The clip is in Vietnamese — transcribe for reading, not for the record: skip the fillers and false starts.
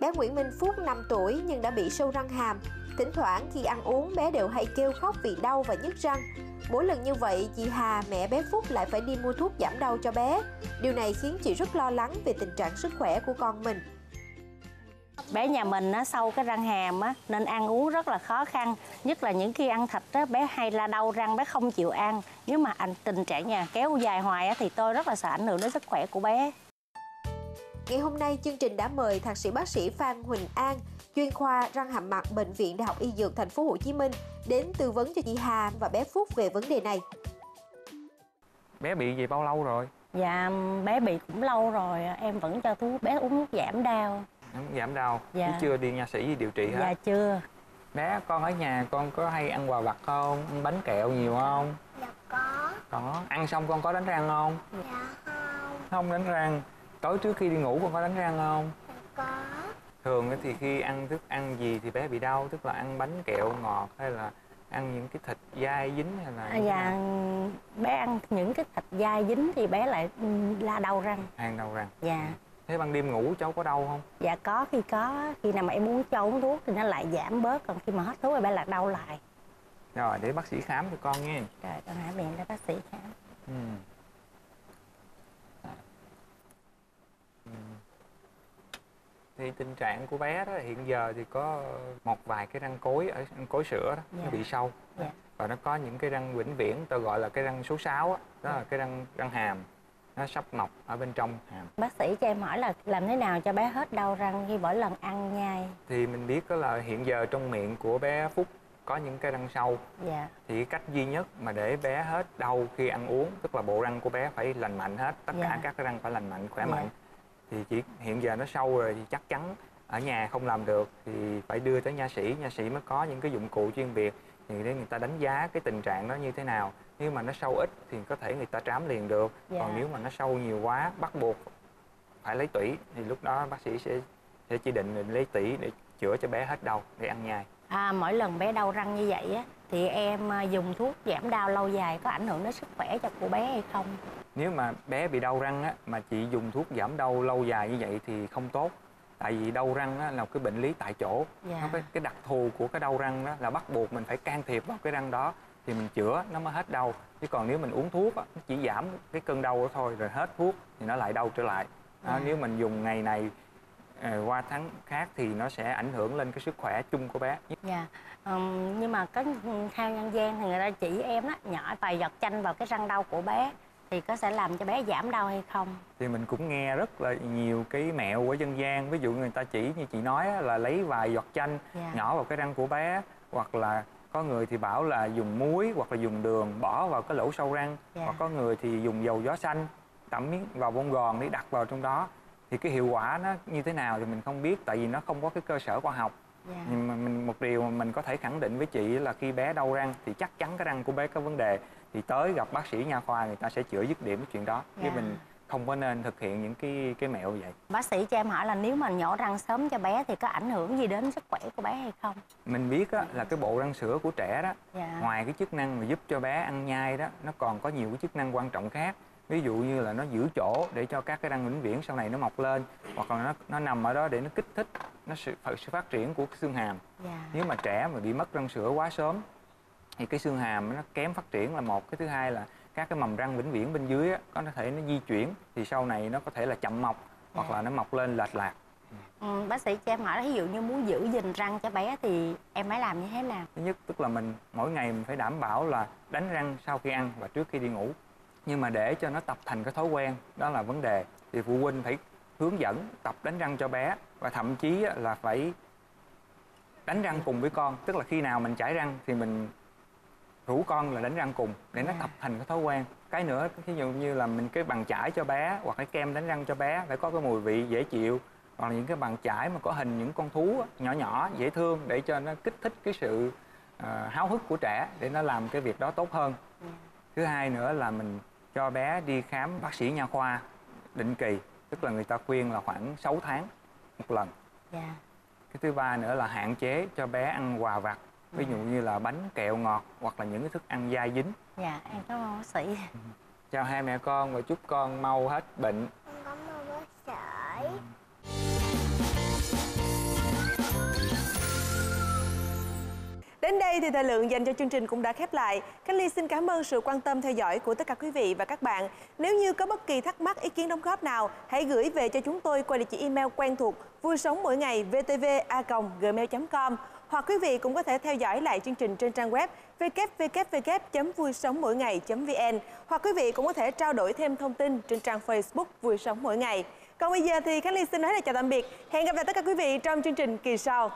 Bé Nguyễn Minh Phúc 5 tuổi nhưng đã bị sâu răng hàm. Thỉnh thoảng khi ăn uống bé đều hay kêu khóc vì đau và nhức răng. Mỗi lần như vậy, chị Hà, mẹ bé Phúc lại phải đi mua thuốc giảm đau cho bé. Điều này khiến chị rất lo lắng về tình trạng sức khỏe của con mình. Bé nhà mình sâu cái răng hàm nên ăn uống rất là khó khăn. Nhất là những khi ăn thịt bé hay la đau răng, bé không chịu ăn. Nếu mà tình trạng nhà kéo dài hoài thì tôi rất là sợ ảnh hưởng đến sức khỏe của bé. Ngày hôm nay, chương trình đã mời thạc sĩ bác sĩ Phan Huỳnh An, chuyên khoa răng hàm mặt Bệnh viện Đại học Y Dược Thành phố Hồ Chí Minh đến tư vấn cho chị Hà và bé Phúc về vấn đề này. Bé bị gì bao lâu rồi? Dạ, bé bị cũng lâu rồi, em vẫn cho thuốc bé uống giảm đau. Giảm đau? Dạ. Chứ chưa đi nha sĩ gì điều trị hả? Dạ chưa. Bé con ở nhà con có hay ăn quà vặt không? Ăn bánh kẹo nhiều không? Dạ có. Có. Ăn xong con có đánh răng không? Dạ không. Không đánh răng. Tối trước khi đi ngủ con có đánh răng không? Dạ có. Thường thì khi ăn thức ăn gì thì bé bị đau, tức là ăn bánh kẹo ngọt hay là ăn những cái thịt dai dính hay là... Dạ, bé ăn những cái thịt dai dính thì bé lại la đau răng. Ăn đau răng. Dạ. Thế ban đêm ngủ cháu có đau không? Dạ có, khi nào mà em uống cho uống thuốc thì nó lại giảm bớt, còn khi mà hết thuốc thì bé lại đau lại. Rồi, để bác sĩ khám cho con nha. Rồi, con hãy điện cho bác sĩ khám. Thì tình trạng của bé đó hiện giờ thì có một vài cái răng cối ở cối sữa đó, nó bị sâu và nó có những cái răng vĩnh viễn, tôi gọi là cái răng số 6 đó là cái răng hàm nó sắp mọc ở bên trong hàm. Bác sĩ cho em hỏi là làm thế nào cho bé hết đau răng khi mỗi lần ăn nhai? Thì mình biết đó là hiện giờ trong miệng của bé Phúc có những cái răng sâu, thì cách duy nhất mà để bé hết đau khi ăn uống, tức là bộ răng của bé phải lành mạnh hết, tất cả các cái răng phải lành mạnh, khỏe mạnh. Thì chỉ hiện giờ nó sâu rồi thì chắc chắn ở nhà không làm được, thì phải đưa tới nha sĩ mới có những cái dụng cụ chuyên biệt thì để người ta đánh giá cái tình trạng đó như thế nào. Nếu mà nó sâu ít thì có thể người ta trám liền được, còn nếu mà nó sâu nhiều quá bắt buộc phải lấy tủy thì lúc đó bác sĩ sẽ chỉ định mình lấy tủy để chữa cho bé hết đau để ăn nhai. Mỗi lần bé đau răng như vậy thì em dùng thuốc giảm đau lâu dài có ảnh hưởng đến sức khỏe của bé hay không? Nếu mà bé bị đau răng mà chị dùng thuốc giảm đau lâu dài như vậy thì không tốt. Tại vì đau răng là một cái bệnh lý tại chỗ. Cái đặc thù của cái đau răng đó là bắt buộc mình phải can thiệp vào cái răng đó thì mình chữa nó mới hết đau. Chứ còn nếu mình uống thuốc nó chỉ giảm cái cơn đau đó thôi, rồi hết thuốc thì nó lại đau trở lại. Nếu mình dùng ngày này qua tháng khác thì nó sẽ ảnh hưởng lên cái sức khỏe chung của bé. Nhưng mà có theo nhân gian thì người ta chỉ em nhỏ vài giọt chanh vào cái răng đau của bé thì có sẽ làm cho bé giảm đau hay không? Thì mình cũng nghe rất là nhiều cái mẹo của dân gian, ví dụ người ta chỉ như chị nói là lấy vài giọt chanh nhỏ vào cái răng của bé, hoặc là có người thì bảo là dùng muối hoặc là dùng đường bỏ vào cái lỗ sâu răng, hoặc có người thì dùng dầu gió xanh tẩm miếng vào bông gòn để đặt vào trong đó. Thì cái hiệu quả nó như thế nào thì mình không biết, tại vì nó không có cái cơ sở khoa học. Nhưng mà một điều mà mình có thể khẳng định với chị là khi bé đau răng thì chắc chắn cái răng của bé có vấn đề, thì tới gặp bác sĩ nha khoa người ta sẽ chữa dứt điểm cái chuyện đó, chứ mình không có nên thực hiện những cái mẹo vậy. Bác sĩ cho em hỏi là nếu mà nhổ răng sớm cho bé thì có ảnh hưởng gì đến sức khỏe của bé hay không? Mình biết là cái bộ răng sữa của trẻ đó, ngoài cái chức năng mà giúp cho bé ăn nhai đó, nó còn có nhiều cái chức năng quan trọng khác. Ví dụ như là nó giữ chỗ để cho các cái răng vĩnh viễn sau này nó mọc lên, hoặc là nó nằm ở đó để nó kích thích sự phát triển của cái xương hàm. Nếu mà trẻ mà bị mất răng sữa quá sớm thì cái xương hàm nó kém phát triển là một. Cái thứ hai là các cái mầm răng vĩnh viễn bên dưới có thể nó di chuyển thì sau này nó có thể là chậm mọc hoặc là nó mọc lên lệch lạc. Bác sĩ cho em hỏi là ví dụ như muốn giữ gìn răng cho bé thì em phải làm như thế nào? Thứ nhất tức là mình mỗi ngày mình phải đảm bảo là đánh răng sau khi ăn và trước khi đi ngủ. Nhưng mà để cho nó tập thành cái thói quen đó là vấn đề, thì phụ huynh phải hướng dẫn tập đánh răng cho bé, và thậm chí là phải đánh răng cùng với con. Tức là khi nào mình chải răng thì mình rủ con là đánh răng cùng để nó tập thành cái thói quen. Cái nữa, ví dụ như là mình cái bàn chải cho bé hoặc cái kem đánh răng cho bé phải có cái mùi vị dễ chịu, hoặc là những cái bàn chải mà có hình những con thú nhỏ nhỏ dễ thương để cho nó kích thích cái sự háo hức của trẻ để nó làm cái việc đó tốt hơn. Thứ hai nữa là mình cho bé đi khám bác sĩ nha khoa định kỳ, tức là người ta khuyên là khoảng 6 tháng một lần. Cái thứ ba nữa là hạn chế cho bé ăn quà vặt, ví dụ như là bánh kẹo ngọt hoặc là những cái thức ăn dai dính. Em cảm ơn bác sĩ. Chào hai mẹ con và chúc con mau hết bệnh. Con cảm ơn bác sĩ. Đến đây thì thời lượng dành cho chương trình cũng đã khép lại. Khánh Ly xin cảm ơn sự quan tâm theo dõi của tất cả quý vị và các bạn. Nếu như có bất kỳ thắc mắc, ý kiến đóng góp nào, hãy gửi về cho chúng tôi qua địa chỉ email quen thuộc vuisongmõingaywtv@gmail.com. Hoặc quý vị cũng có thể theo dõi lại chương trình trên trang web www.vuisongmõingay.vn. Hoặc quý vị cũng có thể trao đổi thêm thông tin trên trang Facebook Vui Sống Mỗi Ngày. Còn bây giờ thì Khánh Ly xin nói lời chào tạm biệt. Hẹn gặp lại tất cả quý vị trong chương trình kỳ sau.